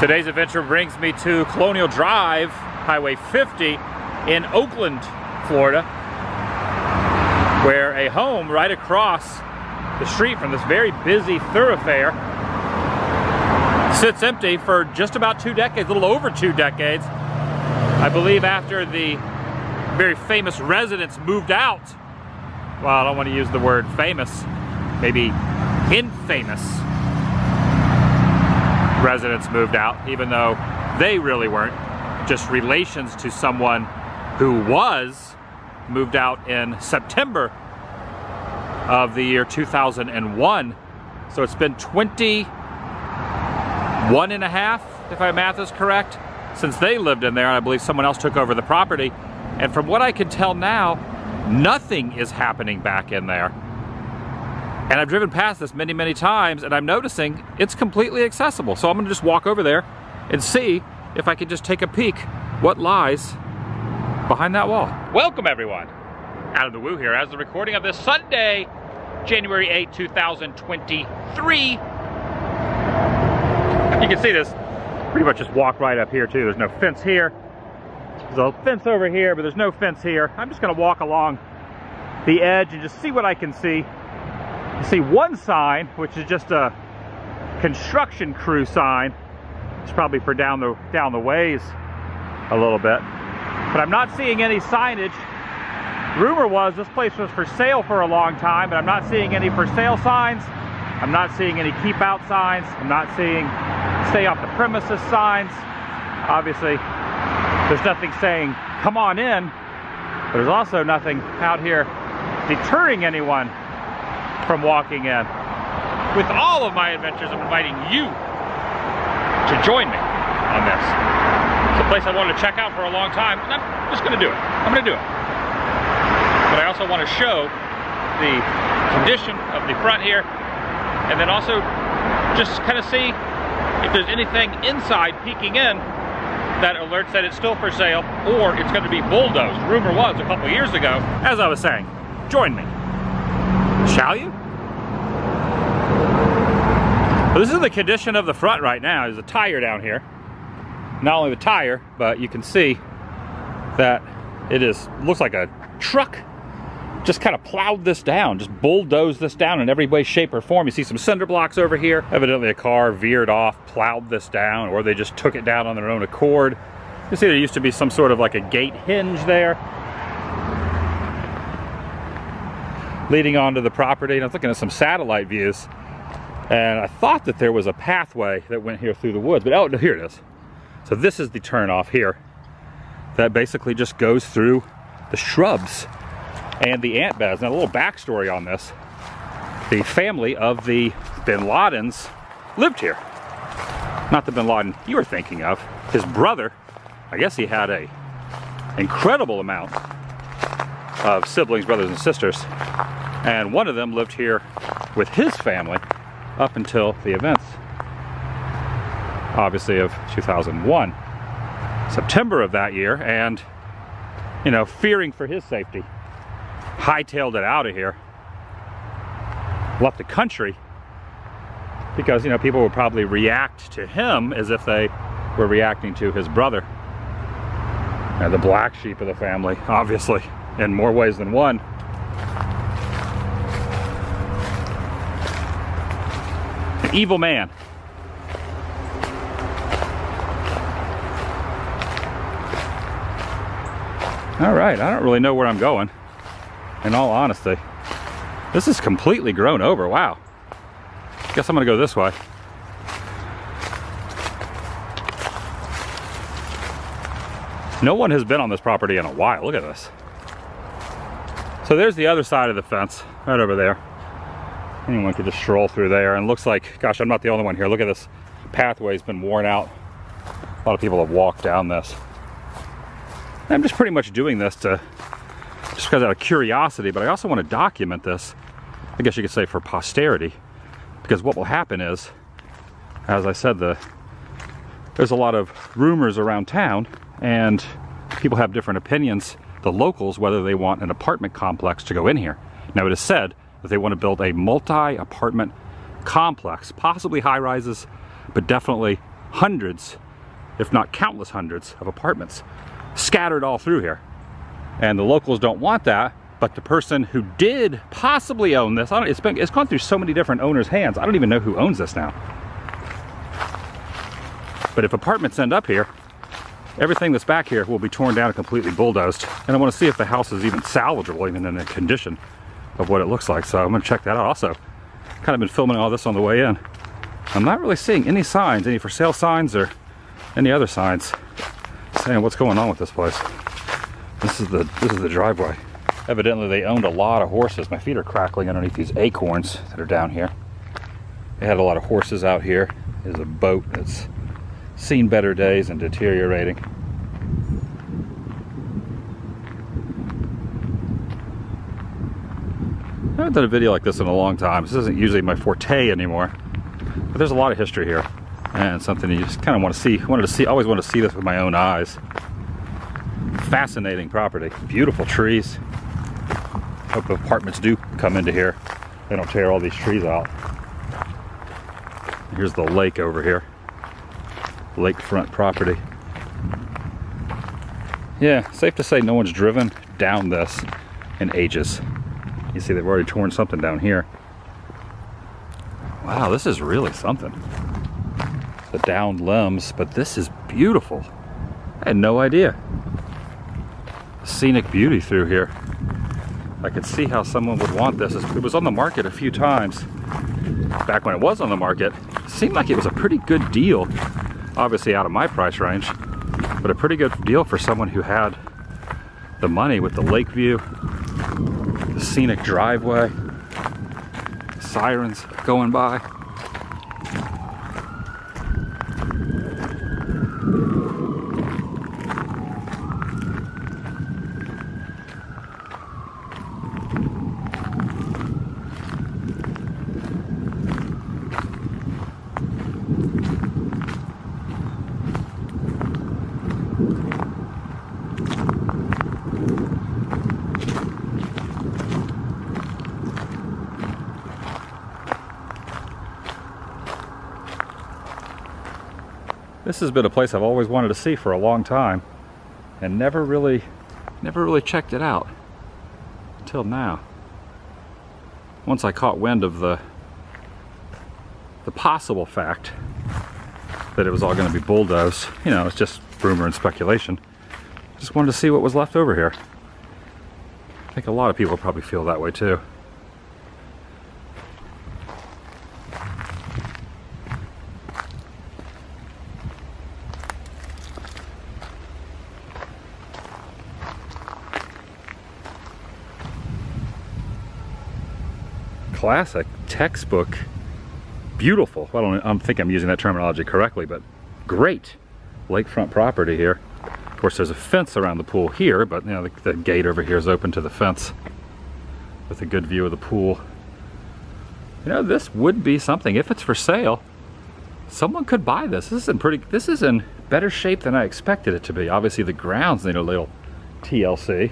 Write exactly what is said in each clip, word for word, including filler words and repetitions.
Today's adventure brings me to Colonial Drive, Highway fifty in Oakland, Florida, where a home right across the street from this very busy thoroughfare sits empty for just about two decades, a little over two decades. I believe after the very famous residents moved out. Well, I don't want to use the word famous, maybe infamous residents moved out, even though they really weren't, just relations to someone who was moved out in September of the year two thousand one. So it's been twenty-one and a half, if my math is correct, since they lived in there, and I believe someone else took over the property. And from what I can tell now, nothing is happening back in there. And I've driven past this many, many times, and I'm noticing it's completely accessible. So I'm gonna just walk over there and see if I can just take a peek what lies behind that wall. Welcome everyone. Adam the Woo here. As the recording of this Sunday, January eighth, two thousand twenty-three, you can see this, pretty much just walk right up here too. There's no fence here. There's a fence over here, but there's no fence here. I'm just gonna walk along the edge and just see what I can see. You see one sign, which is just a construction crew sign. It's probably for down the, down the ways a little bit. But I'm not seeing any signage. Rumor was this place was for sale for a long time, but I'm not seeing any for sale signs. I'm not seeing any keep out signs. I'm not seeing stay off the premises signs. Obviously, there's nothing saying, come on in, but there's also nothing out here deterring anyone from walking in. With all of my adventures, I'm inviting you to join me on this. It's a place I wanted to check out for a long time, and I'm just gonna do it. I'm gonna do it. But I also wanna show the condition of the front here, and then also just kinda see if there's anything inside peeking in that alerts that it's still for sale or it's going to be bulldozed. Rumor was a couple years ago. As I was saying, join me. Shall you? Well, this is the condition of the front right now. There's a tire down here. Not only the tire, but you can see that it is looks like a truck just kind of plowed this down, just bulldozed this down in every way, shape, or form. You see some cinder blocks over here. Evidently a car veered off, plowed this down, or they just took it down on their own accord. You see there used to be some sort of like a gate hinge there leading onto the property. And I was looking at some satellite views, and I thought that there was a pathway that went here through the woods, but oh, no, here it is. So this is the turn off here that basically just goes through the shrubs and the ant beds. Now, a little backstory on this. The family of the Bin Ladens lived here. Not the Bin Laden you were thinking of. His brother, I guess he had a incredible amount of siblings, brothers and sisters. And one of them lived here with his family up until the events, obviously, of two thousand one, September of that year. And, you know, fearing for his safety, hightailed it out of here, left the country, because, you know, people would probably react to him as if they were reacting to his brother, and the black sheep of the family, obviously, in more ways than one. An evil man. All right, I don't really know where I'm going. In all honesty, this is completely grown over. Wow. Guess I'm gonna go this way. No one has been on this property in a while. Look at this. So there's the other side of the fence, right over there. Anyone could just stroll through there, and it looks like, gosh, I'm not the only one here. Look at this pathway's been worn out. A lot of people have walked down this. And I'm just pretty much doing this to just because out of curiosity, but I also want to document this, I guess you could say, for posterity, because what will happen is, as I said, the there's a lot of rumors around town, and people have different opinions, the locals, whether they want an apartment complex to go in here. Now, it is said that they want to build a multi-apartment complex, possibly high rises, but definitely hundreds, if not countless hundreds, of apartments scattered all through here. And the locals don't want that, but the person who did possibly own this, I don't, it's been, it's gone through so many different owners' hands, I don't even know who owns this now. But if apartments end up here, everything that's back here will be torn down and completely bulldozed. And I want to see if the house is even salvageable, even in the condition of what it looks like. So I'm going to check that out also. Kind of been filming all this on the way in. I'm not really seeing any signs, any for sale signs or any other signs saying what's going on with this place. This is the, this is the driveway. Evidently they owned a lot of horses. My feet are crackling underneath these acorns that are down here. They had a lot of horses out here. There's a boat that's seen better days and deteriorating. I haven't done a video like this in a long time. This isn't usually my forte anymore, but there's a lot of history here and something you just kind of want to see. Wanted to see, always want to see this with my own eyes. Fascinating property, beautiful trees. Hope apartments do come into here. They don't tear all these trees out. Here's the lake over here. Lakefront property. Yeah, safe to say no one's driven down this in ages. You see they've already torn something down here. Wow, this is really something. The downed limbs, but this is beautiful. I had no idea. Scenic beauty through here. I could see how someone would want this. It was on the market a few times. Back when it was on the market, it seemed like it was a pretty good deal. Obviously out of my price range, but a pretty good deal for someone who had the money, with the lake view, the scenic driveway, sirens going by. This has been a place I've always wanted to see for a long time and never really, never really checked it out until now. Once I caught wind of the, the possible fact that it was all going to be bulldozed, you know, it's just rumor and speculation. Just wanted to see what was left over here. I think a lot of people probably feel that way too. Classic, textbook, beautiful. Well, I don't, I don't think I'm using that terminology correctly, but great lakefront property here. Of course, there's a fence around the pool here, but you know, the, the gate over here is open to the fence with a good view of the pool. You know, this would be something. If it's for sale, someone could buy this. This is in pretty, this is in better shape than I expected it to be. Obviously, the grounds need a little T L C.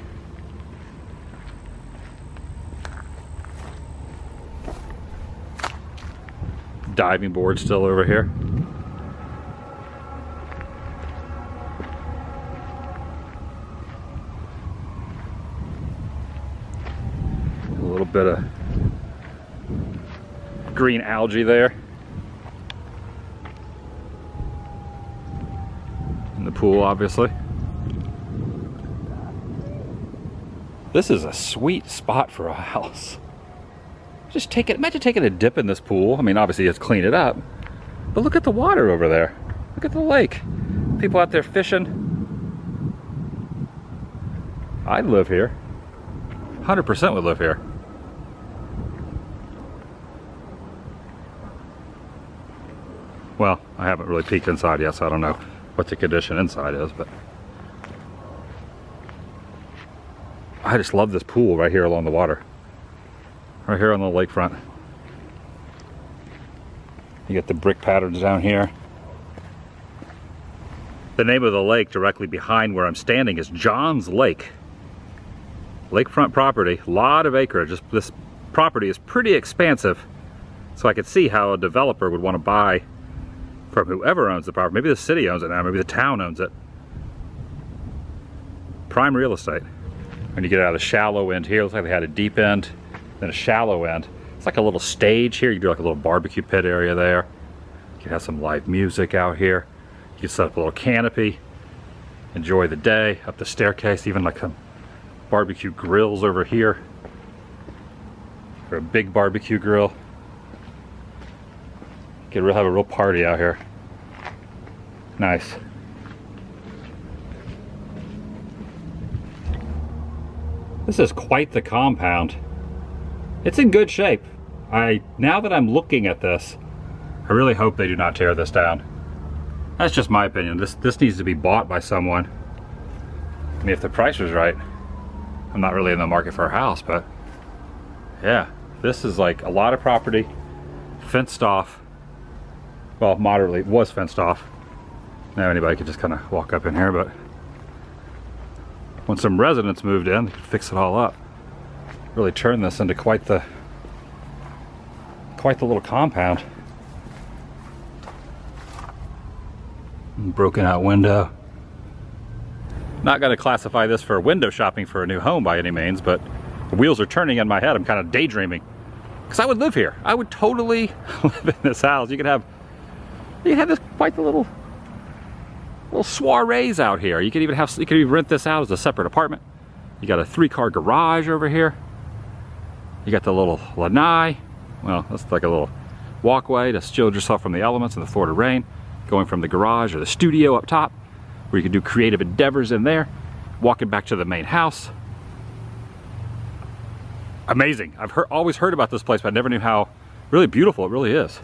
Diving board still over here. A little bit of green algae there. In the pool, obviously. This is a sweet spot for a house. Just take it, imagine taking a dip in this pool. I mean, obviously it's cleaned it up, but look at the water over there. Look at the lake. People out there fishing. I'd live here. one hundred percent would live here. Well, I haven't really peeked inside yet, so I don't know what the condition inside is, but I just love this pool right here along the water. Right here on the lakefront. You get the brick patterns down here. The name of the lake directly behind where I'm standing is John's Lake. Lakefront property, lot of acreage. This, this property is pretty expansive, so I could see how a developer would want to buy from whoever owns the property. Maybe the city owns it now, maybe the town owns it. Prime real estate. When you get out of the shallow end here, it looks like they had a deep end, then a shallow end. It's like a little stage here. You do like a little barbecue pit area there. You can have some live music out here. You can set up a little canopy, enjoy the day, up the staircase, even like some barbecue grills over here. Or a big barbecue grill. You could really have a real party out here. Nice. This is quite the compound. It's in good shape. I, now that I'm looking at this, I really hope they do not tear this down. That's just my opinion. This, this needs to be bought by someone. I mean, if the price was right. I'm not really in the market for a house, but yeah, this is like a lot of property, fenced off. Well, moderately, it was fenced off. Now anybody could just kind of walk up in here, but when some residents moved in, they could fix it all up. Really turn this into quite the, quite the little compound. Broken out window. Not going to classify this for window shopping for a new home by any means, but the wheels are turning in my head. I'm kind of daydreaming. Because I would live here. I would totally live in this house. You could have, you could have this quite the little, little soirees out here. You could even have, you could even rent this out as a separate apartment. You got a three-car garage over here. You got the little lanai. Well, that's like a little walkway to shield yourself from the elements and the Florida rain. Going from the garage or the studio up top, where you can do creative endeavors in there. Walking back to the main house. Amazing. I've heard, always heard about this place, but I never knew how really beautiful it really is.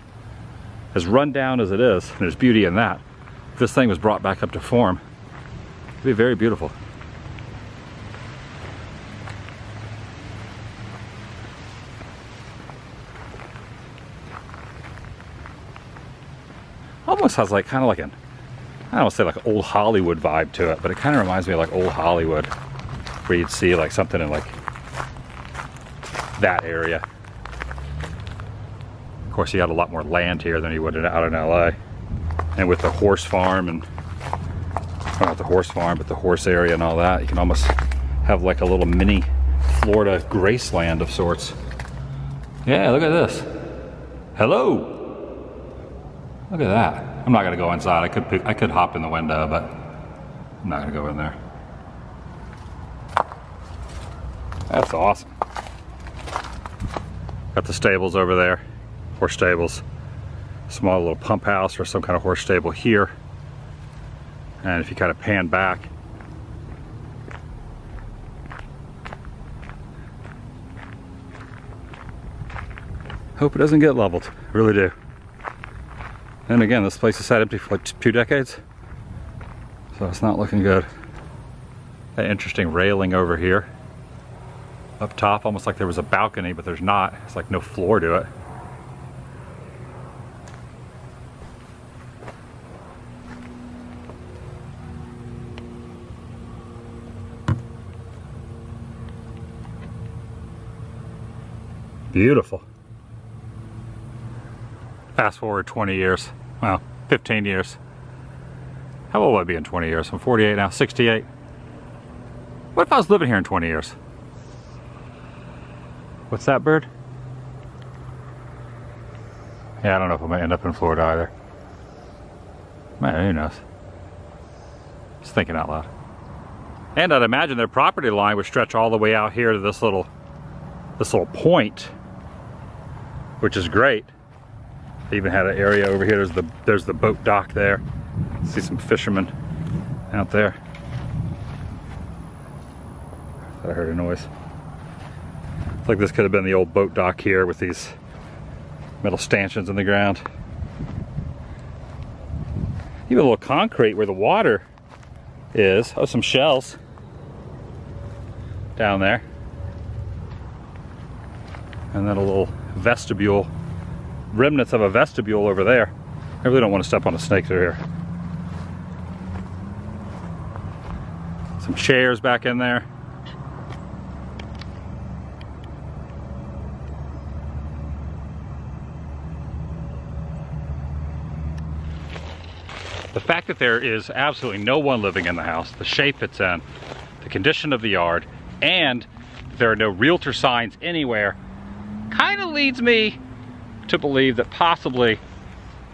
As run down as it is, and there's beauty in that. If this thing was brought back up to form, it'd be very beautiful. Almost has like kind of like an, I don't want to say like an old Hollywood vibe to it, but it kind of reminds me of like old Hollywood, where you'd see like something in like that area. Of course, you had a lot more land here than you would out in L A. And with the horse farm and, not the horse farm, but the horse area and all that, you can almost have like a little mini Florida Graceland of sorts. Yeah, look at this. Hello. Look at that. I'm not gonna go inside. I could pick, I could hop in the window, but I'm not gonna go in there. That's awesome. Got the stables over there, horse stables. Small little pump house or some kind of horse stable here. And if you kind of pan back, hope it doesn't get leveled. I really do. And again, this place has sat empty for like two decades, so it's not looking good. That interesting railing over here. Up top, almost like there was a balcony, but there's not. It's like no floor to it. Beautiful. Fast forward twenty years. Well, fifteen years. How old will I be in twenty years? I'm forty-eight now, sixty-eight. What if I was living here in twenty years? What's that bird? Yeah, I don't know if I'm gonna end up in Florida either. Man, who knows? Just thinking out loud. And I'd imagine their property line would stretch all the way out here to this little, this little point, which is great. They even had an area over here. There's the there's the boat dock there. See some fishermen out there. I thought I heard a noise. It's like this could have been the old boat dock here with these metal stanchions in the ground. Even a little concrete where the water is. Oh, some shells down there. And then a little vestibule. Remnants of a vestibule over there. I really don't want to step on a snake through here. Some chairs back in there. The fact that there is absolutely no one living in the house, the shape it's in, the condition of the yard, and there are no realtor signs anywhere, kind of leads me to believe that possibly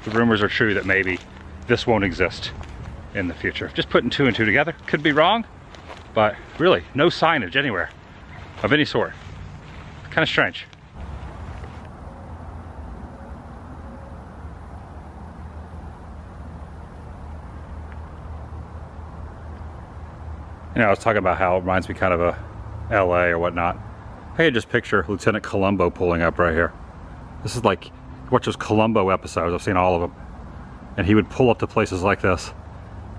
the rumors are true that maybe this won't exist in the future. Just putting two and two together. Could be wrong, but really no signage anywhere of any sort. Kind of strange. You know, I was talking about how it reminds me kind of a L A or whatnot. I can just picture Lieutenant Columbo pulling up right here. This is like, watch those Columbo episodes, I've seen all of them. And he would pull up to places like this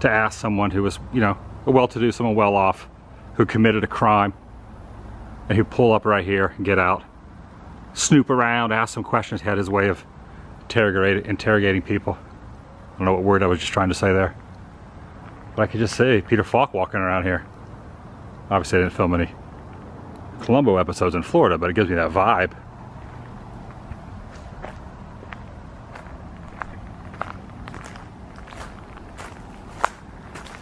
to ask someone who was, you know, a well-to-do, someone well-off, who committed a crime. And he'd pull up right here and get out, snoop around, ask some questions. He had his way of interrogating, interrogating people. I don't know what word I was just trying to say there. But I could just see Peter Falk walking around here. Obviously I didn't film any Columbo episodes in Florida, but it gives me that vibe.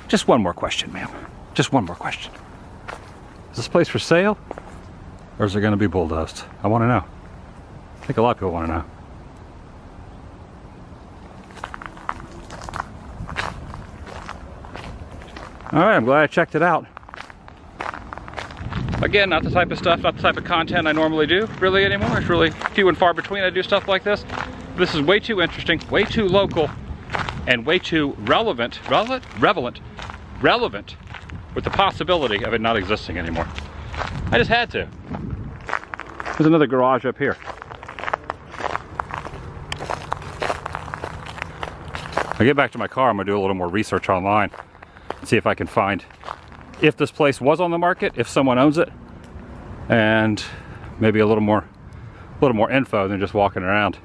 Just one more question, ma'am. Just one more question. Is this place for sale? Or is it gonna be bulldozed? I wanna know. I think a lot of people wanna know. All right, I'm glad I checked it out. Again, not the type of stuff, not the type of content I normally do really anymore. It's really few and far between I do stuff like this. This is way too interesting, way too local, and way too relevant, relevant, relevant, relevant with the possibility of it not existing anymore. I just had to. There's another garage up here. I'll get back to my car, I'm gonna do a little more research online. See if I can find if this place was on the market, if someone owns it, and maybe a little more a little more info than just walking around,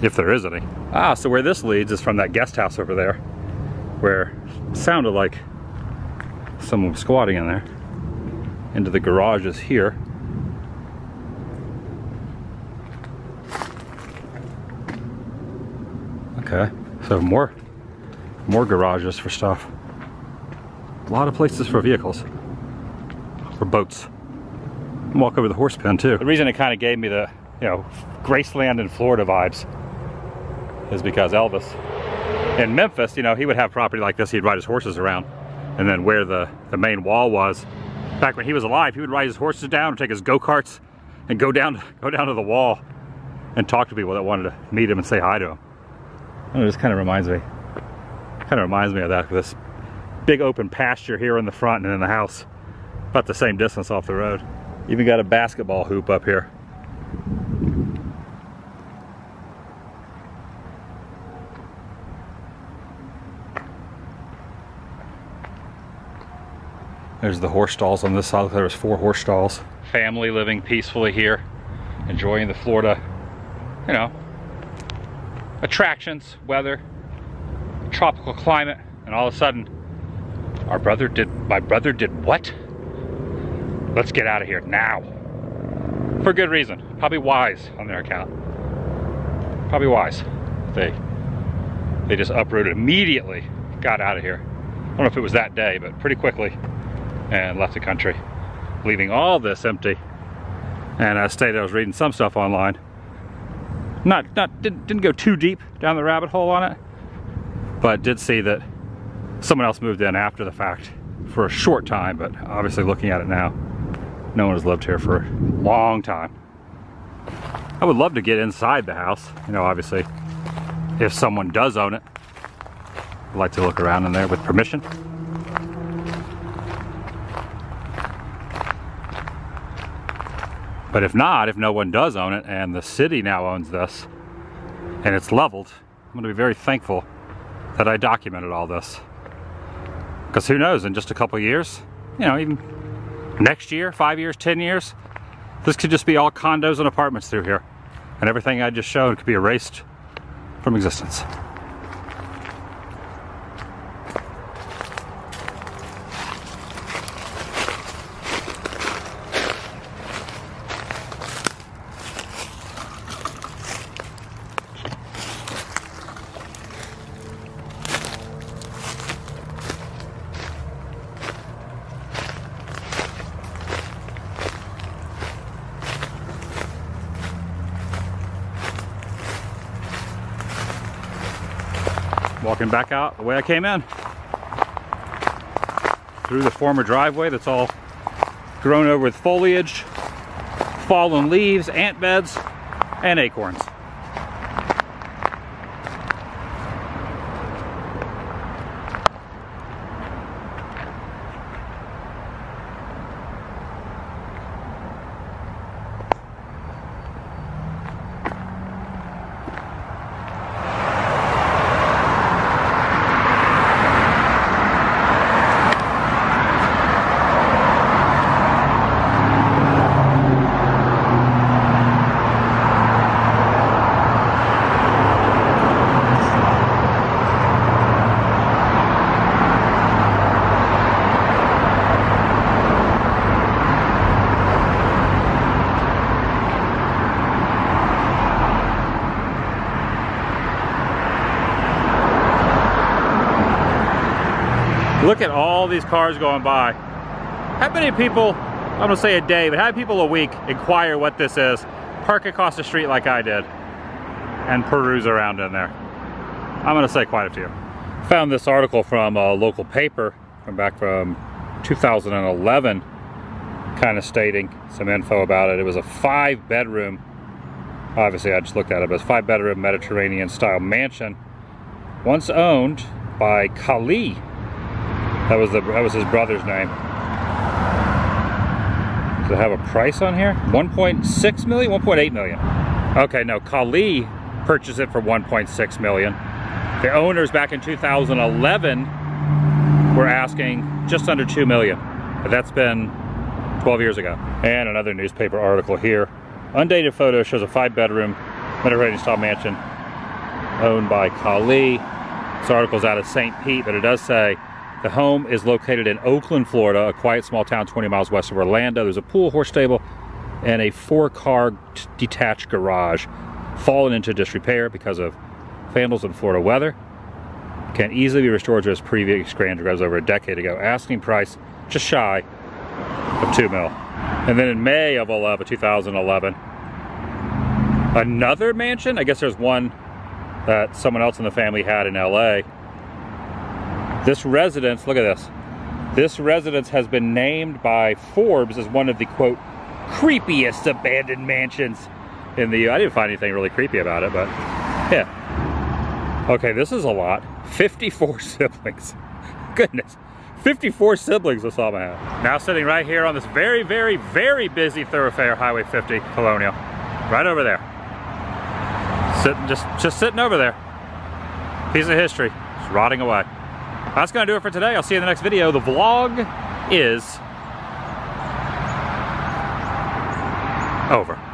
if there is any. Ah, so where this leads is from that guest house over there where it sounded like someone was squatting in there, into the garages here. Okay, so more More garages for stuff. A lot of places for vehicles. For boats. Walk over the horse pen too. The reason it kind of gave me the, you know, Graceland in Florida vibes is because Elvis. In Memphis, you know, he would have property like this. He'd ride his horses around. And then where the, the main wall was, back when he was alive, he would ride his horses down or take his go-karts and go down, go down to the wall and talk to people that wanted to meet him and say hi to him. And it just kind of reminds me. Kind of reminds me of that, this big open pasture here in the front and in the house, about the same distance off the road. Even got a basketball hoop up here. There's the horse stalls on this side. There was four horse stalls. Family living peacefully here, enjoying the Florida, you know, attractions, weather, tropical climate. And all of a sudden our brother did my brother did what? Let's get out of here now, for good reason. Probably wise on their account. Probably wise. They they just uprooted immediately, got out of here. I don't know if it was that day, but pretty quickly, and left the country, leaving all this empty. And I stated I was reading some stuff online, not not didn't, didn't go too deep down the rabbit hole on it, but I did see that someone else moved in after the fact for a short time, but obviously looking at it now, no one has lived here for a long time. I would love to get inside the house, you know, obviously, if someone does own it. I'd like to look around in there with permission. But if not, if no one does own it, and the city now owns this, and it's leveled, I'm gonna be very thankful that I documented all this. Because who knows, in just a couple years, you know, even next year, five years, ten years, this could just be all condos and apartments through here. And everything I just showed could be erased from existence. Walking back out the way I came in. Through the former driveway that's all grown over with foliage, fallen leaves, ant beds, and acorns. Look at all these cars going by. How many people, I'm gonna say a day, but how many people a week inquire what this is, park across the street like I did, and peruse around in there? I'm gonna say quite a few. Found this article from a local paper from back from two thousand eleven, kind of stating some info about it. It was a five bedroom, obviously I just looked at it, but it's five bedroom Mediterranean style mansion, once owned by Khalid. That was, the, that was his brother's name. Does it have a price on here? one point six million? one point eight million. Okay, no, Khalid purchased it for one point six million. The owners back in two thousand eleven were asking just under two million. That's been twelve years ago. And another newspaper article here. Undated photo shows a five bedroom Mediterranean style mansion owned by Khalid. This article's out of Saint Pete, but it does say, the home is located in Oakland, Florida, a quiet small town twenty miles west of Orlando. There's a pool, horse stable, and a four-car detached garage fallen into disrepair because of vandals and Florida weather. Can easily be restored to its previous grandeur as over a decade ago. Asking price just shy of two mil. And then in May of two thousand eleven, another mansion. I guess there's one that someone else in the family had in L A. This residence, look at this, this residence has been named by Forbes as one of the, quote, creepiest abandoned mansions in the, I didn't find anything really creepy about it, but yeah. Okay, this is a lot. fifty-four siblings. Goodness. fifty-four siblings this all I have. Now sitting right here on this very, very, very busy thoroughfare, Highway fifty, Colonial. Right over there. Sitting, just, just sitting over there. Piece of history. It's rotting away. That's gonna do it for today. I'll see you in the next video. The vlog is over.